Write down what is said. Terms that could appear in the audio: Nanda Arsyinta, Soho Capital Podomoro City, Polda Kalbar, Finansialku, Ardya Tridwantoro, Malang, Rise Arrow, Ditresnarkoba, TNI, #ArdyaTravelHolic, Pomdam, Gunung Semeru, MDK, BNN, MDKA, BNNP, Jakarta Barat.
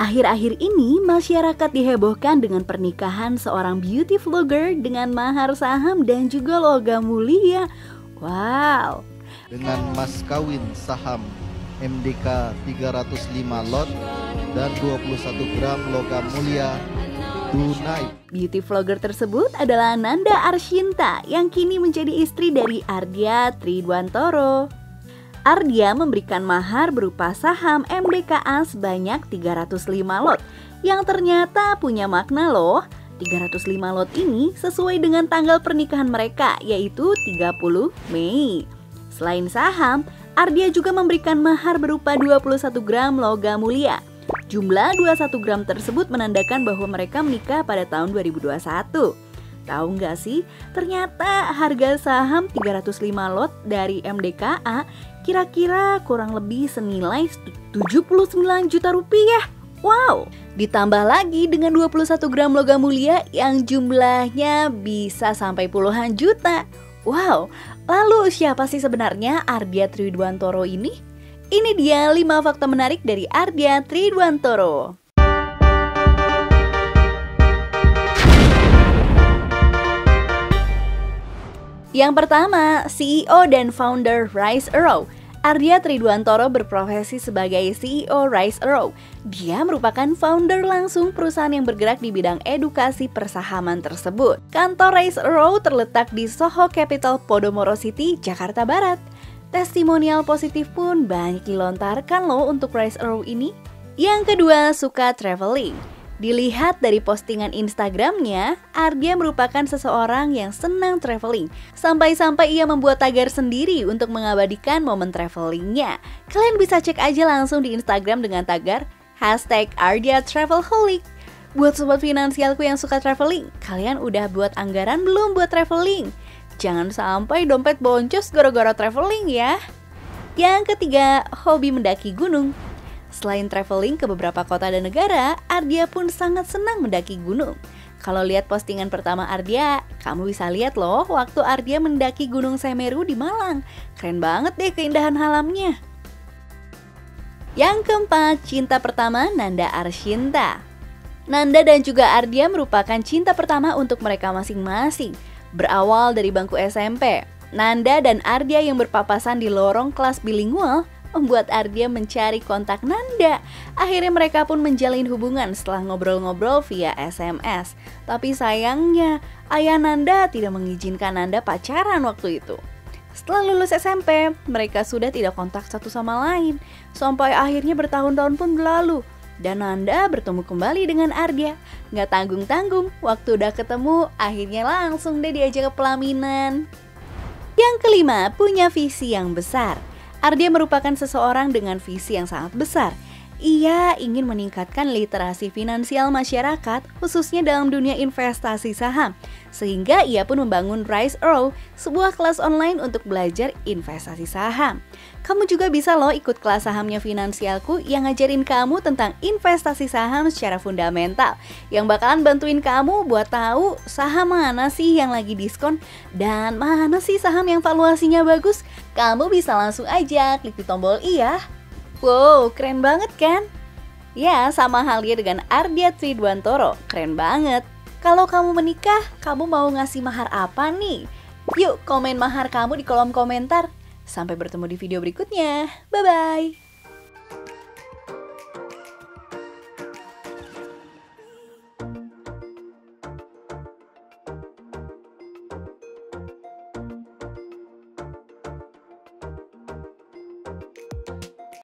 Akhir-akhir ini, masyarakat dihebohkan dengan pernikahan seorang beauty vlogger dengan mahar saham dan juga logam mulia. Wow! Dengan mas kawin saham MDK 305 lot dan 21 gram logam mulia tunai. Beauty vlogger tersebut adalah Nanda Arsyinta yang kini menjadi istri dari Ardya Tridwantoro. Ardya memberikan mahar berupa saham MDKA sebanyak 305 lot yang ternyata punya makna loh. 305 lot ini sesuai dengan tanggal pernikahan mereka, yaitu 30 Mei. Selain saham, Ardya juga memberikan mahar berupa 21 gram logam mulia. Jumlah 21 gram tersebut menandakan bahwa mereka menikah pada tahun 2021. Tahu nggak sih, ternyata harga saham 305 lot dari MDKA kira-kira kurang lebih senilai 79 juta rupiah. Wow! Ditambah lagi dengan 21 gram logam mulia yang jumlahnya bisa sampai puluhan juta. Wow! Lalu siapa sih sebenarnya Ardya Tridwantoro ini? Ini dia 5 fakta menarik dari Ardya Tridwantoro. Yang pertama, CEO dan founder Rise Arrow. Ardya Tridwantoro berprofesi sebagai CEO Rise Arrow. Dia merupakan founder langsung perusahaan yang bergerak di bidang edukasi persahaman tersebut. Kantor Rise Arrow terletak di Soho Capital Podomoro City, Jakarta Barat. Testimonial positif pun banyak dilontarkan loh untuk Rise Arrow ini. Yang kedua, suka traveling. Dilihat dari postingan Instagramnya, Ardya merupakan seseorang yang senang traveling. Sampai-sampai ia membuat tagar sendiri untuk mengabadikan momen travelingnya. Kalian bisa cek aja langsung di Instagram dengan tagar #ArdyaTravelholic. Buat sobat finansialku yang suka traveling, kalian udah buat anggaran belum buat traveling? Jangan sampai dompet boncos gara-gara traveling ya. Yang ketiga, hobi mendaki gunung. Selain traveling ke beberapa kota dan negara, Ardya pun sangat senang mendaki gunung. Kalau lihat postingan pertama Ardya, kamu bisa lihat loh waktu Ardya mendaki Gunung Semeru di Malang. Keren banget deh keindahan alamnya. Yang keempat, cinta pertama Nanda Arsyinta. Nanda dan juga Ardya merupakan cinta pertama untuk mereka masing-masing. Berawal dari bangku SMP, Nanda dan Ardya yang berpapasan di lorong kelas bilingual membuat Ardya mencari kontak Nanda. Akhirnya mereka pun menjalin hubungan setelah ngobrol-ngobrol via SMS. Tapi sayangnya, ayah Nanda tidak mengizinkan Nanda pacaran waktu itu. Setelah lulus SMP, mereka sudah tidak kontak satu sama lain. Sampai akhirnya bertahun-tahun pun berlalu. Dan Nanda bertemu kembali dengan Ardya. Nggak tanggung-tanggung, waktu udah ketemu, akhirnya langsung deh diajak ke pelaminan. Yang kelima, punya visi yang besar. Ardya merupakan seseorang dengan visi yang sangat besar. Ia ingin meningkatkan literasi finansial masyarakat, khususnya dalam dunia investasi saham. Sehingga ia pun membangun Rise Arrow, sebuah kelas online untuk belajar investasi saham. Kamu juga bisa loh ikut kelas sahamnya Finansialku yang ngajarin kamu tentang investasi saham secara fundamental. Yang bakalan bantuin kamu buat tahu saham mana sih yang lagi diskon dan mana sih saham yang valuasinya bagus. Kamu bisa langsung aja klik di tombol i ya. Wow, keren banget kan? Ya, sama halnya dengan Ardya Tridwantoro, keren banget. Kalau kamu menikah, kamu mau ngasih mahar apa nih? Yuk komen mahar kamu di kolom komentar. Sampai bertemu di video berikutnya. Bye-bye.